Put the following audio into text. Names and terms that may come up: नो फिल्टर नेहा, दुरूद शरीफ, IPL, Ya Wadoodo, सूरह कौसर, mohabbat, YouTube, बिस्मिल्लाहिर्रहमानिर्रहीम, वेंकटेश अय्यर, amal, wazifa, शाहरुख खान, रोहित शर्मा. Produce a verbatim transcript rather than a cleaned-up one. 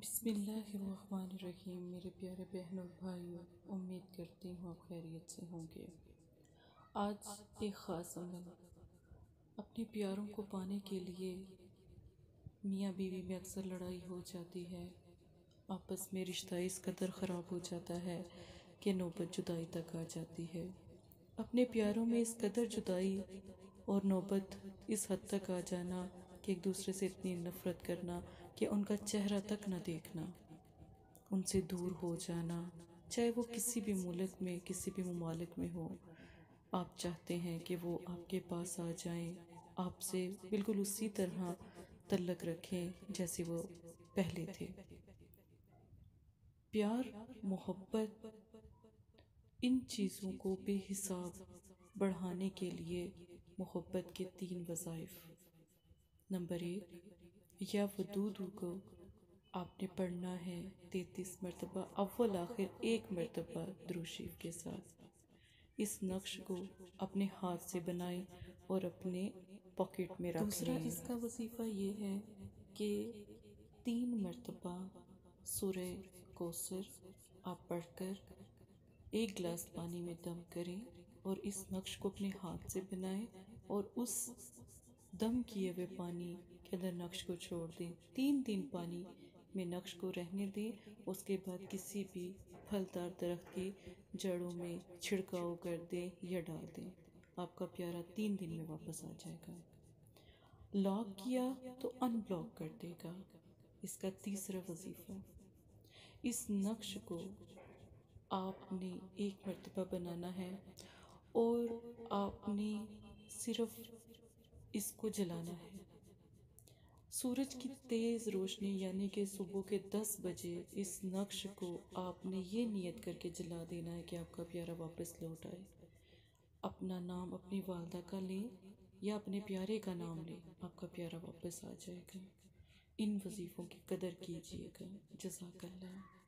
बिस्मिल्लाहिर्रहमानिर्रहीम। मेरे प्यारे बहन और भाइयों, उम्मीद करती हूँ आप खैरियत से होंगे। आज एक ख़ास अमल अपने प्यारों को पाने के लिए। मियाँ बीवी में अक्सर लड़ाई हो जाती है, आपस में रिश्ता इस कदर ख़राब हो जाता है कि नौबत जुदाई तक आ जाती है। अपने प्यारों में इस कदर जुदाई और नौबत इस हद तक आ जाना कि एक दूसरे से इतनी नफ़रत करना कि उनका चेहरा तक न देखना, उनसे दूर हो जाना, चाहे वो किसी भी मुल्क में किसी भी मुमालिक में हो। आप चाहते हैं कि वो आपके पास आ जाएं, आपसे बिल्कुल उसी तरह तल्लक रखें जैसे वो पहले थे। प्यार, मोहब्बत, इन चीज़ों को बेहिसाब बढ़ाने के लिए मोहब्बत के तीन वज़ाइफ। नंबर एक, या वदूद को आपने पढ़ना है तैंतीस मरतबा, अव्वल आखिर एक मरतबा दुरूद शरीफ के साथ। इस नक्श को अपने हाथ से बनाएं और अपने पॉकेट में रखें। दूसरा इसका वजीफ़ा ये है कि तीन मरतबा सूरह कौसर आप पढ़कर एक गिलास पानी में दम करें और इस नक्श को अपने हाथ से बनाएं और उस दम किए हुए पानी के अंदर नक्श को छोड़ दें। तीन दिन पानी में नक्श को रहने दें, उसके बाद किसी भी फलदार दरख्त की जड़ों में छिड़काव कर दें या डाल दें। आपका प्यारा तीन दिन में वापस आ जाएगा। लॉक किया तो अनब्लॉक कर देगा। इसका तीसरा वजीफ़ा, इस नक्श को आपने एक मरतबा बनाना है और आपने सिर्फ इसको जलाना है। सूरज की तेज़ रोशनी यानी कि सुबह के दस बजे इस नक्श को आपने ये नियत करके जला देना है कि आपका प्यारा वापस लौट आए। अपना नाम अपनी वालदा का लें या अपने प्यारे का नाम लें, आपका प्यारा वापस आ जाएगा। इन वजीफ़ों की कदर कीजिएगा। जज़ाकल्लाह।